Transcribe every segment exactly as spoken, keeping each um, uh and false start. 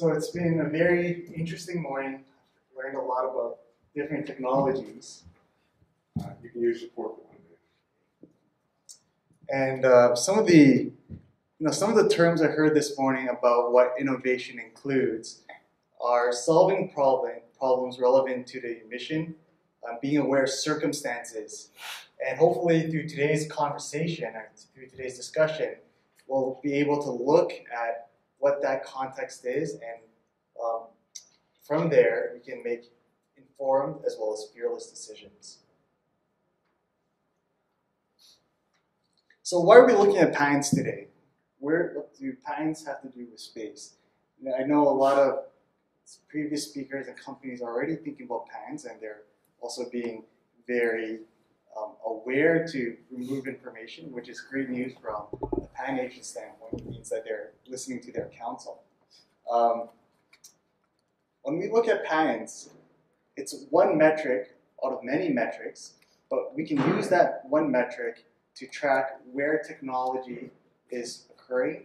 So it's been a very interesting morning. Learned a lot about different technologies. Uh, you can use support for one day. And uh, some of the, you know, some of the terms I heard this morning about what innovation includes are solving problem, problems relevant to the mission, uh, being aware of circumstances, and hopefully through today's conversation and through today's discussion, we'll be able to look at what that context is, and um, from there we can make informed as well as fearless decisions. So why are we looking at patents today? Where do patents have to do with space? Now, I know a lot of previous speakers and companies are already thinking about patents, and they're also being very um, aware to remove information, which is great news from a patent agent standpoint. It means that they're listening to their counsel. Um, when we look at patents, it's one metric out of many metrics, but we can use that one metric to track where technology is occurring.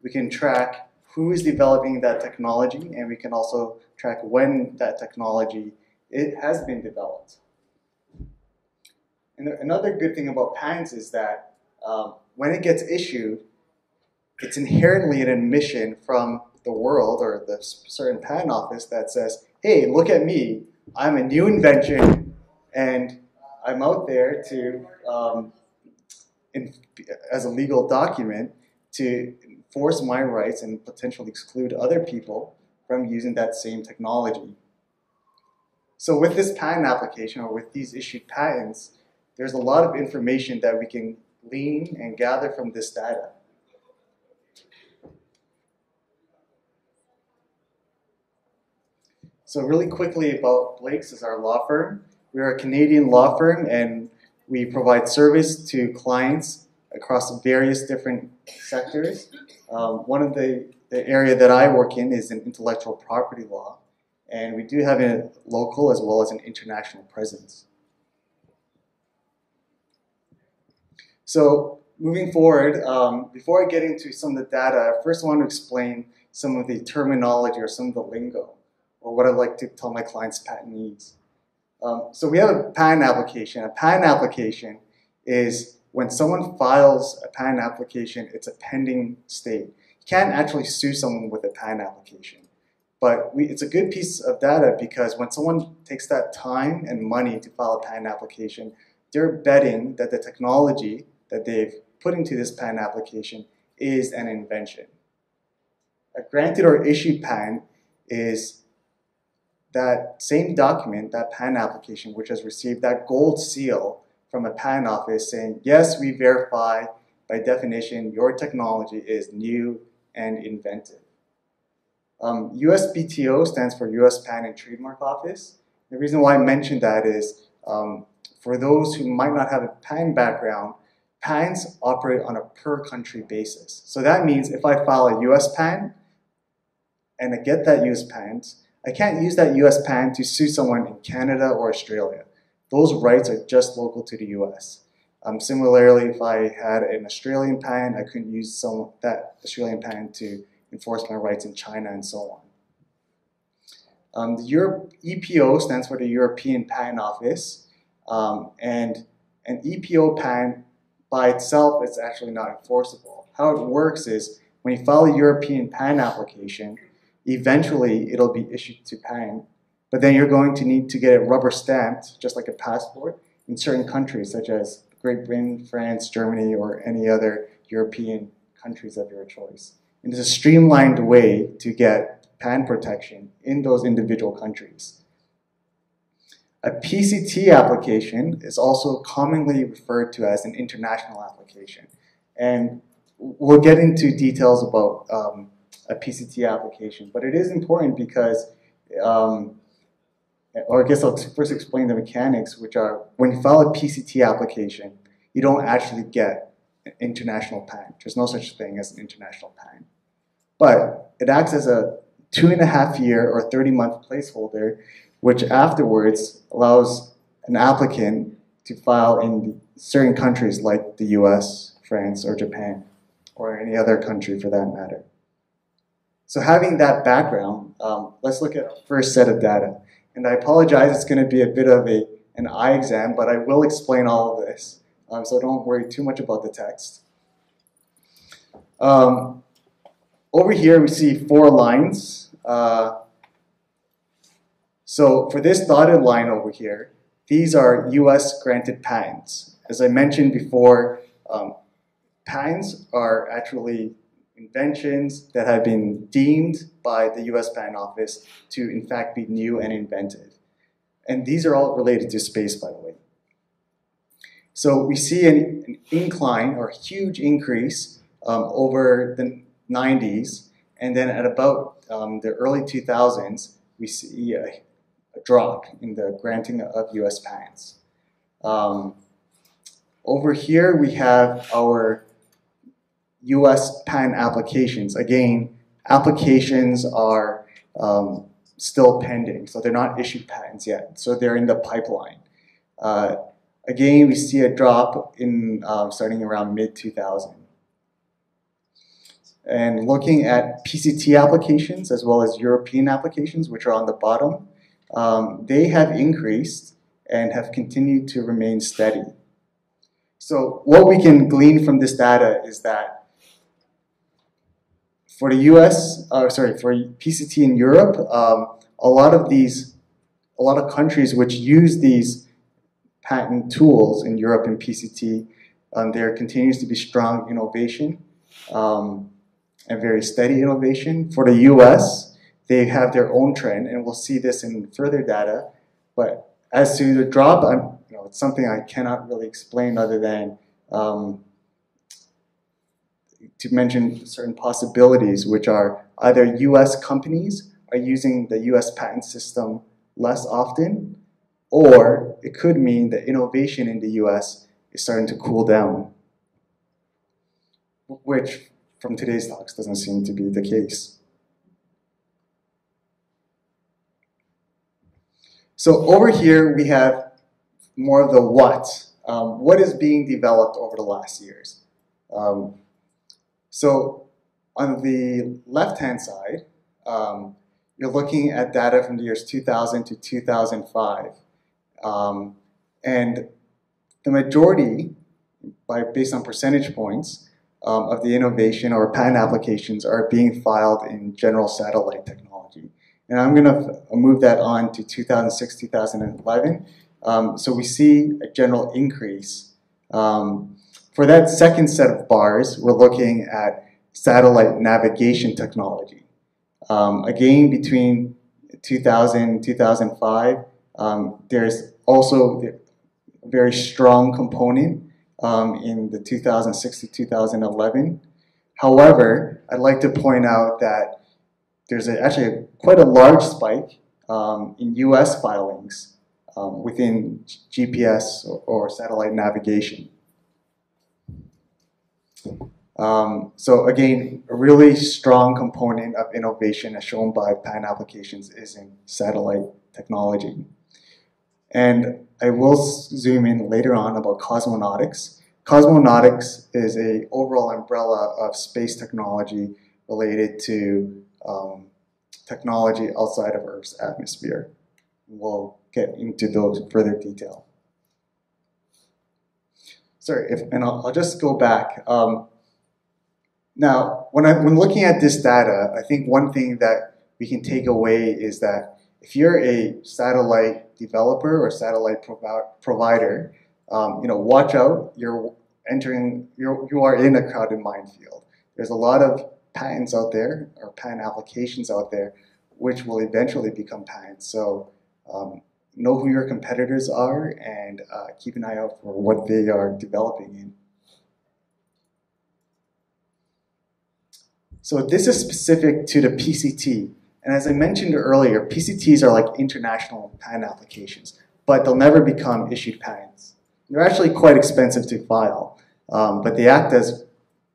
We can track who is developing that technology, and we can also track when that technology it has been developed. And another good thing about patents is that um, when it gets issued, it's inherently an admission from the world or the certain patent office that says, hey, look at me, I'm a new invention, and I'm out there to, um, in, as a legal document, to force my rights and potentially exclude other people from using that same technology. So with this patent application, or with these issued patents, there's a lot of information that we can glean and gather from this data. So really quickly about Blake's is our law firm. We are a Canadian law firm, and we provide service to clients across various different sectors. Um, one of the, the area that I work in is in intellectual property law, and we do have a local as well as an international presence. So moving forward, um, before I get into some of the data, I first want to explain some of the terminology or some of the lingo, or what I like to tell my clients patent needs. Um, so we have a patent application. A patent application is when someone files a patent application, it's a pending state. You can't actually sue someone with a patent application. But we, it's a good piece of data, because when someone takes that time and money to file a patent application, they're betting that the technology that they've put into this patent application is an invention. A granted or issued patent is that same document, that patent application, which has received that gold seal from a patent office saying, yes, we verify, by definition, your technology is new and inventive. Um, U S P T O stands for U S Patent and Trademark Office. The reason why I mentioned that is um, for those who might not have a patent background, patents operate on a per country basis. So that means if I file a U S patent and I get that U S patent, I can't use that U S patent to sue someone in Canada or Australia. Those rights are just local to the U S. Um, similarly, if I had an Australian patent, I couldn't use some, that Australian patent to enforce my rights in China and so on. Um, the Europe, E P O stands for the European Patent Office, um, and an E P O patent by itself is actually not enforceable. How it works is when you file a European patent application, eventually it'll be issued to patent, but then you're going to need to get it rubber stamped, just like a passport, in certain countries such as Great Britain, France, Germany, or any other European countries of your choice. And it's a streamlined way to get patent protection in those individual countries. A P C T application is also commonly referred to as an international application. And we'll get into details about um, a P C T application, but it is important because, um, or I guess I'll first explain the mechanics, which are when you file a P C T application, you don't actually get an international patent. There's no such thing as an international patent. But it acts as a two and a half year or thirty month placeholder, which afterwards allows an applicant to file in certain countries like the U S, France, or Japan, or any other country for that matter. So having that background, um, let's look at our first set of data. And I apologize, it's going to be a bit of a, an eye exam, but I will explain all of this. Um, so don't worry too much about the text. Um, over here, we see four lines. Uh, so for this dotted line over here, these are U S granted patents. As I mentioned before, um, patents are actually inventions that have been deemed by the U S Patent Office to in fact be new and inventive. And these are all related to space, by the way. So we see an, an incline or huge increase um, over the nineties, and then at about um, the early two thousands, we see a, a drop in the granting of U S patents. Um, over here we have our U S patent applications. Again, applications are um, still pending, so they're not issued patents yet. So they're in the pipeline. Uh, again, we see a drop in uh, starting around mid two thousand. And looking at P C T applications as well as European applications, which are on the bottom, um, they have increased and have continued to remain steady. So what we can glean from this data is that for the U S, uh, sorry, for P C T in Europe, um, a lot of these, a lot of countries which use these patent tools in Europe and P C T, um, there continues to be strong innovation um, and very steady innovation. For the U S, they have their own trend, and we'll see this in further data. But as to the drop, I'm, you know, it's something I cannot really explain other than. Um, to mention certain possibilities, which are either U S companies are using the U S patent system less often, or it could mean that innovation in the U S is starting to cool down, which from today's talks doesn't seem to be the case. So over here we have more of the what. Um, what is being developed over the last years? Um, So on the left-hand side, um, you're looking at data from the years two thousand to two thousand five. Um, and the majority, by, based on percentage points, um, of the innovation or patent applications are being filed in general satellite technology. And I'm going to move that on to two thousand six, two thousand eleven. Um, so we see a general increase. Um, For that second set of bars, we're looking at satellite navigation technology. Um, again, between two thousand and two thousand five, um, there's also a very strong component um, in the two thousand six to two thousand eleven. However, I'd like to point out that there's a, actually a, quite a large spike um, in U S filings um, within G P S or, or satellite navigation. Um, so again, a really strong component of innovation as shown by patent applications is in satellite technology. And I will zoom in later on about cosmonautics. Cosmonautics is an overall umbrella of space technology related to um, technology outside of Earth's atmosphere. We'll get into those in further detail. Sorry, if, and I'll, I'll just go back. Um, now, when, I, when looking at this data, I think one thing that we can take away is that if you're a satellite developer or satellite provi provider, um, you know, watch out. You're entering. You're, you are in a crowded minefield. There's a lot of patents out there, or patent applications out there, which will eventually become patents. So. Um, Know who your competitors are and uh, keep an eye out for what they are developing in. So this is specific to the P C T. And as I mentioned earlier, P C Ts are like international patent applications, but they'll never become issued patents. They're actually quite expensive to file, um, but they act as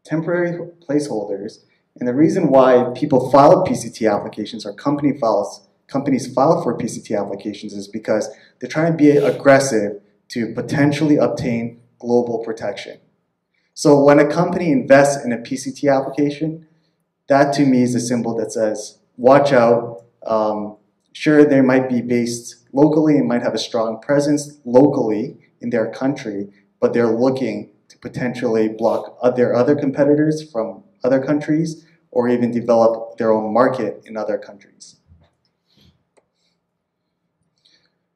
temporary placeholders. And the reason why people file P C T applications or company files companies file for P C T applications is because they're trying to be aggressive to potentially obtain global protection. So when a company invests in a P C T application, that to me is a symbol that says, watch out. Um, sure, they might be based locally and might have a strong presence locally in their country, but they're looking to potentially block their other competitors from other countries or even develop their own market in other countries.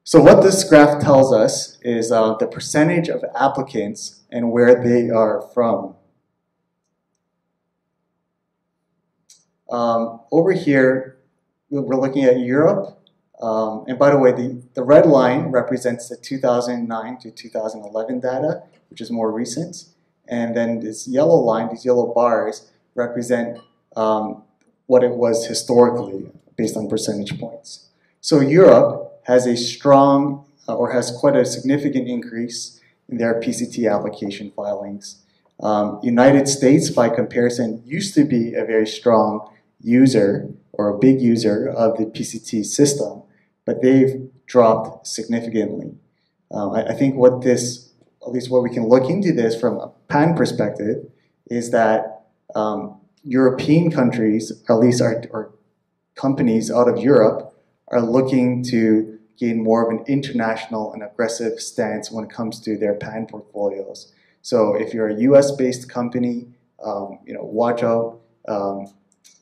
So what this graph tells us is uh, the percentage of applicants and where they are from. Um, over here, we're looking at Europe. Um, and by the way, the, the red line represents the two thousand nine to two thousand eleven data, which is more recent. And then this yellow line, these yellow bars, represent um, what it was historically based on percentage points. So Europe has a strong, uh, or has quite a significant increase in their P C T application filings. Um, United States, by comparison, used to be a very strong user or a big user of the P C T system, but they've dropped significantly. Um, I, I think what this, at least what we can look into this from a patent perspective, is that um, European countries, at least our, or companies out of Europe, are looking to gain more of an international and aggressive stance when it comes to their patent portfolios. So if you're a U S-based company, um, you know, watch out. Um,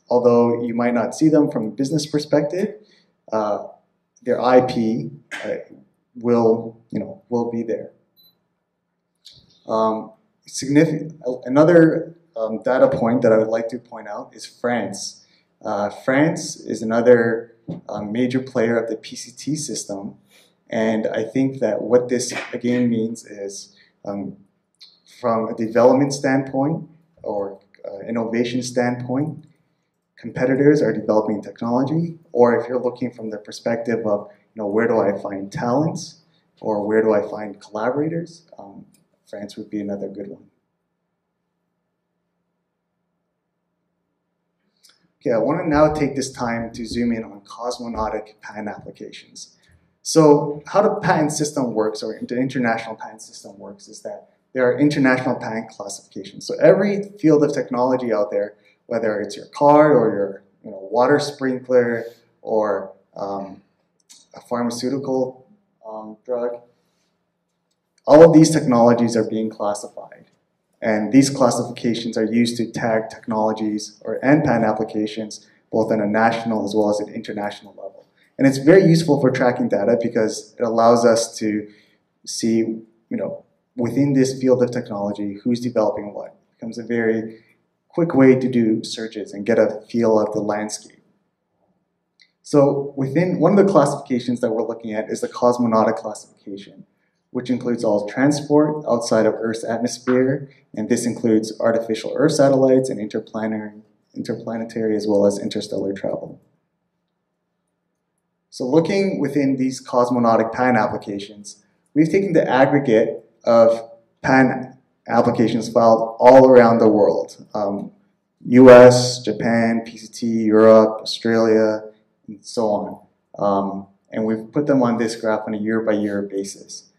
although you might not see them from a business perspective, uh, their I P uh, will, you know, will be there. Um, significant, another um, data point that I would like to point out is France. Uh, France is another uh, major player of the P C T system, and I think that what this again means is, um, from a development standpoint or uh, innovation standpoint, competitors are developing technology, or if you're looking from the perspective of, you know, where do I find talents or where do I find collaborators, um, France would be another good one. Okay, I want to now take this time to zoom in on cosmonautic patent applications. So how the patent system works, or the international patent system works, is that there are international patent classifications. So every field of technology out there, whether it's your car or your, you know, water sprinkler or um, a pharmaceutical um, drug, all of these technologies are being classified. And these classifications are used to tag technologies or and patent applications both on a national as well as an international level. And it's very useful for tracking data because it allows us to see, you know, within this field of technology, who's developing what. It becomes a very quick way to do searches and get a feel of the landscape. So within one of the classifications that we're looking at is the cosmonautic classification, which includes all transport outside of Earth's atmosphere, and this includes artificial Earth satellites and interplanetary, interplanetary as well as interstellar travel. So looking within these cosmonautic patent applications, we've taken the aggregate of patent applications filed all around the world. Um, U S, Japan, P C T, Europe, Australia, and so on. Um, and we've put them on this graph on a year-by-year basis.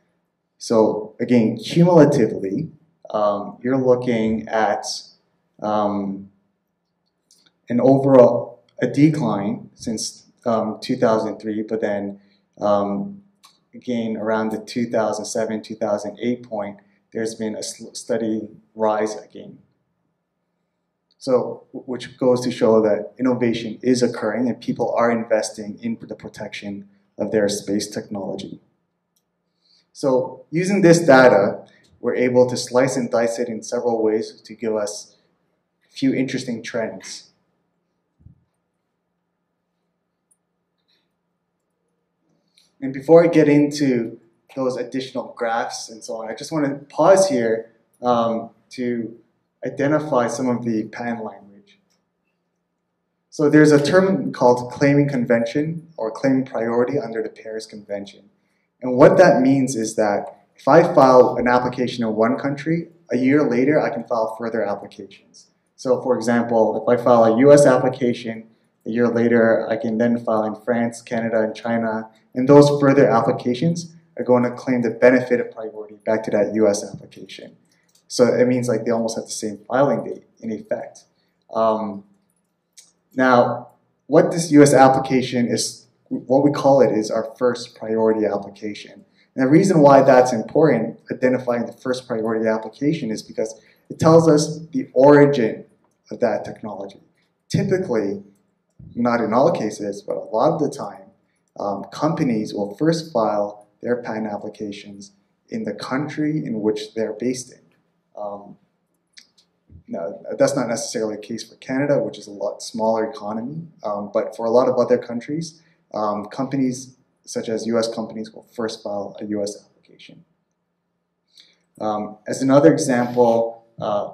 So again, cumulatively, um, you're looking at um, an overall a decline since um, two thousand three, but then um, again around the two thousand seven, two thousand eight point, there's been a steady rise again. So, which goes to show that innovation is occurring and people are investing in the protection of their space technology. So, using this data, we're able to slice and dice it in several ways to give us a few interesting trends. And before I get into those additional graphs and so on, I just want to pause here um, to identify some of the patent language. So there's a term called claiming convention or claiming priority under the Paris Convention. And what that means is that if I file an application in one country, a year later I can file further applications. So for example, if I file a U S application, a year later I can then file in France, Canada, and China, and those further applications are going to claim the benefit of priority back to that U S application. So it means like they almost have the same filing date in effect. Um, Now, what this U S application is, what we call it is our first priority application. And the reason why that's important, identifying the first priority application, is because it tells us the origin of that technology. Typically, not in all cases, but a lot of the time, um, companies will first file their patent applications in the country in which they're based in. Um, now, that's not necessarily the case for Canada, which is a lot smaller economy, um, but for a lot of other countries, um, companies such as U S companies will first file a U S application. Um, as another example, uh,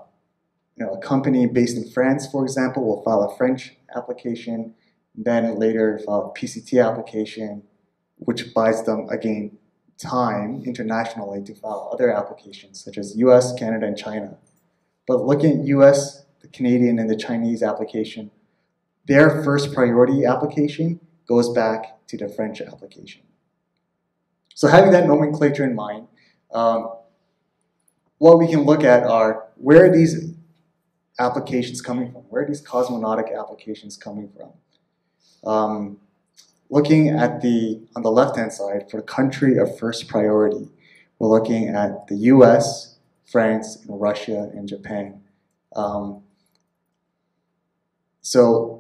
you know, a company based in France, for example, will file a French application, then later file a P C T application, which buys them, again, time internationally to file other applications, such as U S, Canada, and China. But looking at U S, the Canadian, and the Chinese application, their first priority application goes back to the French application. So having that nomenclature in mind, um, what we can look at are, where are these applications coming from? Where are these cosmonautic applications coming from? Um, looking at the, on the left-hand side, for the country of first priority, we're looking at the U S, France, and Russia, and Japan. Um, so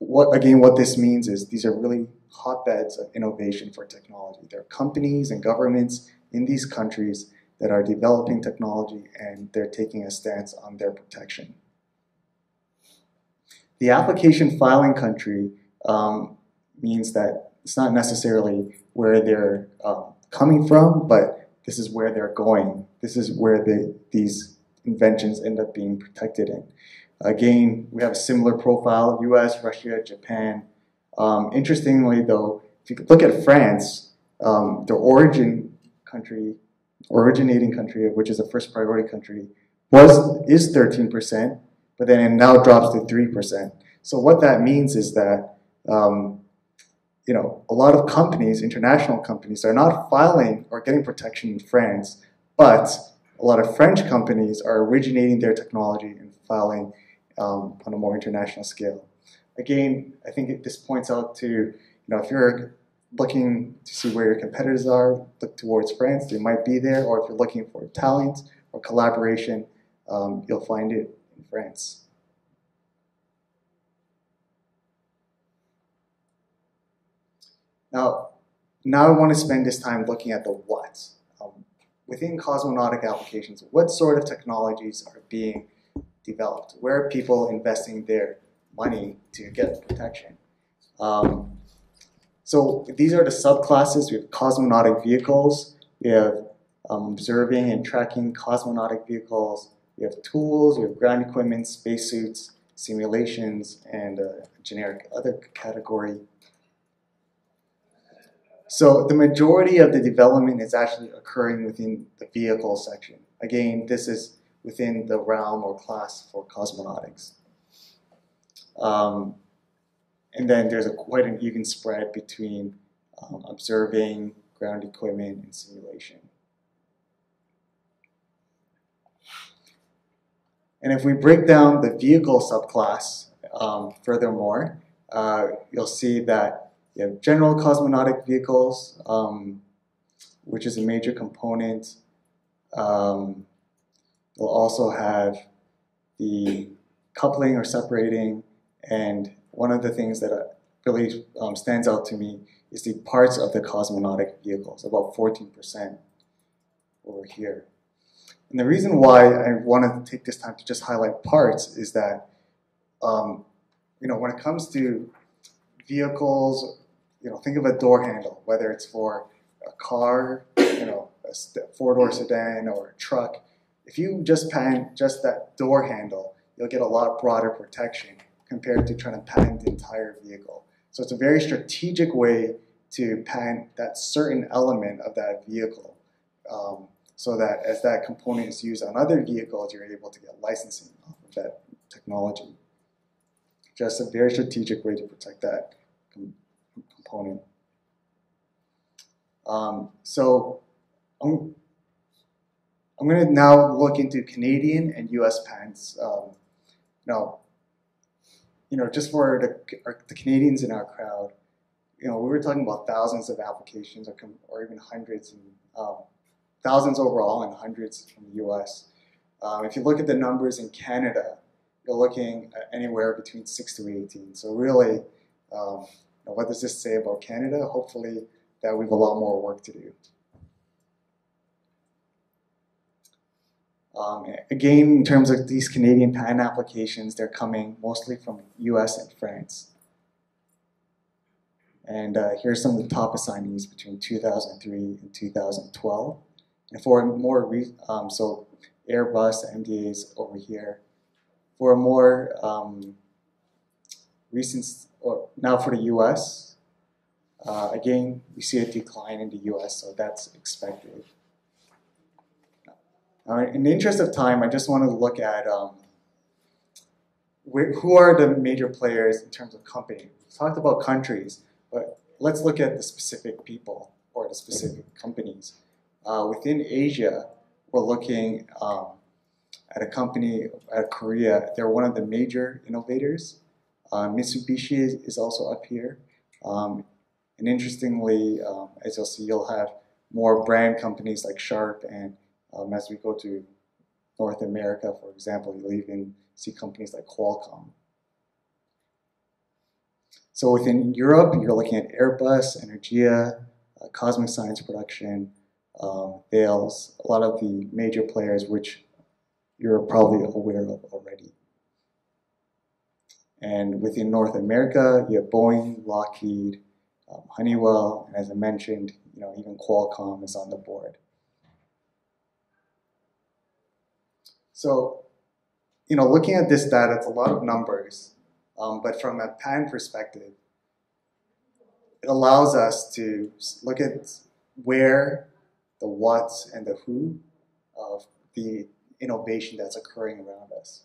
What, again, what this means is these are really hotbeds of innovation for technology. There are companies and governments in these countries that are developing technology, and they're taking a stance on their protection. The application filing country um, means that it's not necessarily where they're um, coming from, but this is where they're going. This is where they, these inventions end up being protected in. Again, we have a similar profile, U S, Russia, Japan. Um, interestingly, though, if you look at France, um, the origin country, originating country, which is a first priority country, was is thirteen percent, but then it now drops to three percent. So what that means is that um, you know, a lot of companies, international companies, are not filing or getting protection in France, but a lot of French companies are originating their technology and filing Um, on a more international scale. Again, I think it, this points out to, you know, if you're looking to see where your competitors are, look towards France, they might be there, or if you're looking for talent or collaboration, um, you'll find it in France. Now, now I want to spend this time looking at the what. Um, within cosmonautic applications, what sort of technologies are being developed? Where are people investing their money to get protection? Um, so these are the subclasses. We have cosmonautic vehicles. We have um, observing and tracking cosmonautic vehicles. We have tools. We have ground equipment, spacesuits, simulations, and a generic other category. So the majority of the development is actually occurring within the vehicle section. Again, this is within the realm or class for cosmonautics. Um, and then there's a, quite an even spread between um, observing, ground equipment, and simulation. And if we break down the vehicle subclass um, furthermore, uh, you'll see that you have general cosmonautic vehicles, um, which is a major component. Um, We'll also have the coupling or separating, and one of the things that really um, stands out to me is the parts of the cosmonautic vehicles, about fourteen percent over here. And the reason why I wanted to take this time to just highlight parts is that, um, you know, when it comes to vehicles, you know, think of a door handle, whether it's for a car, you know, a four-door sedan or a truck. If you just patent just that door handle, you'll get a lot broader protection compared to trying to patent the entire vehicle. So it's a very strategic way to patent that certain element of that vehicle, um, so that as that component is used on other vehicles, you're able to get licensing off of that technology. Just a very strategic way to protect that com component. Um, so I'm, I'm going to now look into Canadian and U S patents. Um, now, you know, just for the, our, the Canadians in our crowd, you know, we were talking about thousands of applications, or, or even hundreds, and um, thousands overall, and hundreds from the U S. Um, if you look at the numbers in Canada, you're looking at anywhere between six to eighteen. So really, um, you know, what does this say about Canada? Hopefully that we have a lot more work to do. Um, again, in terms of these Canadian patent applications, they're coming mostly from U S and France. And uh, here are some of the top assignees between two thousand three and two thousand twelve. And for more, re um, so Airbus, M D As over here. For a more um, recent, or now for the U S, uh, again, we see a decline in the U S, so that's expected. Uh, in the interest of time, I just want to look at um, wh who are the major players in terms of company. We talked about countries, but let's look at the specific people or the specific companies. Uh, within Asia, we're looking um, at a company out of Korea. They're one of the major innovators. Uh, Mitsubishi is, is also up here. Um, and interestingly, um, as you'll see, you'll have more brand companies like Sharp, and Um, as we go to North America, for example, you'll even see companies like Qualcomm. So within Europe, you're looking at Airbus, Energia, uh, Cosmic Science Production, um, Thales, a lot of the major players which you're probably aware of already. And within North America, you have Boeing, Lockheed, um, Honeywell, and as I mentioned, you know, even Qualcomm is on the board. So, you know, looking at this data, it's a lot of numbers, um, but from a patent perspective, it allows us to look at where, the what, and the who of the innovation that's occurring around us.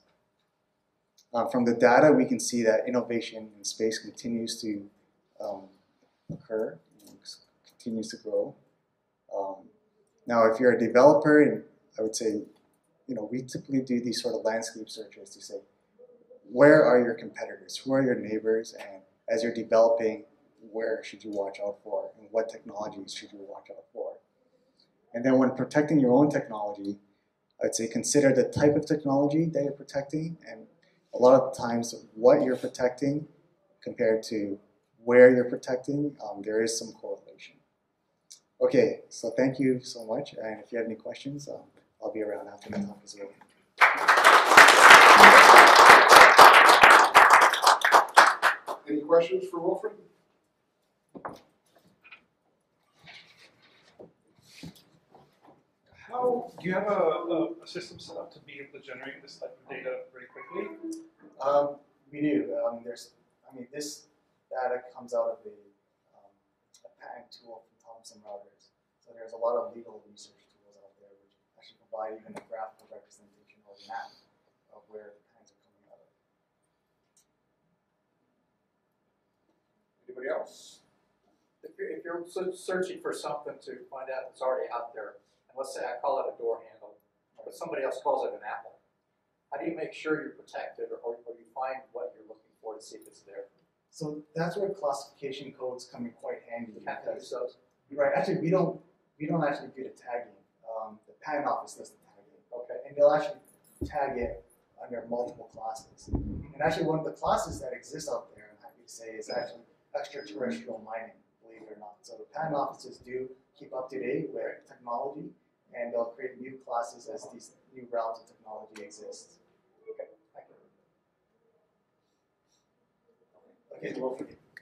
Uh, from the data, we can see that innovation in space continues to um, occur, continues to grow. Um, now, if you're a developer, I would say, you know, we typically do these sort of landscape searches to say, where are your competitors? Who are your neighbors? And as you're developing, where should you watch out for? And what technologies should you watch out for? And then when protecting your own technology, I'd say consider the type of technology that you're protecting. And a lot of times what you're protecting compared to where you're protecting, um, there is some correlation. Okay, so thank you so much. And if you have any questions, um, I'll be around after the talk as well. Any questions for Wilfred? How do you have a, a, a system set up to be able to generate this type of data very quickly? Um, we do. Um, there's, I mean, this data comes out of the um, a patent tool from Thomson Reuters. So there's a lot of legal research by even a graphical representation or map of where the patents are coming out of. Anybody else? If you're, if you're searching for something to find out that's already out there, and let's say I call it a door handle, but somebody else calls it an apple, how do you make sure you're protected, or, or you find what you're looking for to see if it's there? So that's where classification codes come in quite handy. Because, so. Right, actually we don't, we don't actually do the tagging. Um, the patent office doesn't tag it, okay, and they'll actually tag it under multiple classes. And actually, one of the classes that exists out there, I'm happy to say, is actually extraterrestrial mining, believe it or not. So the patent offices do keep up to date with technology, and they'll create new classes as these new routes of technology exist. Okay, thank you. Okay, we'll forget.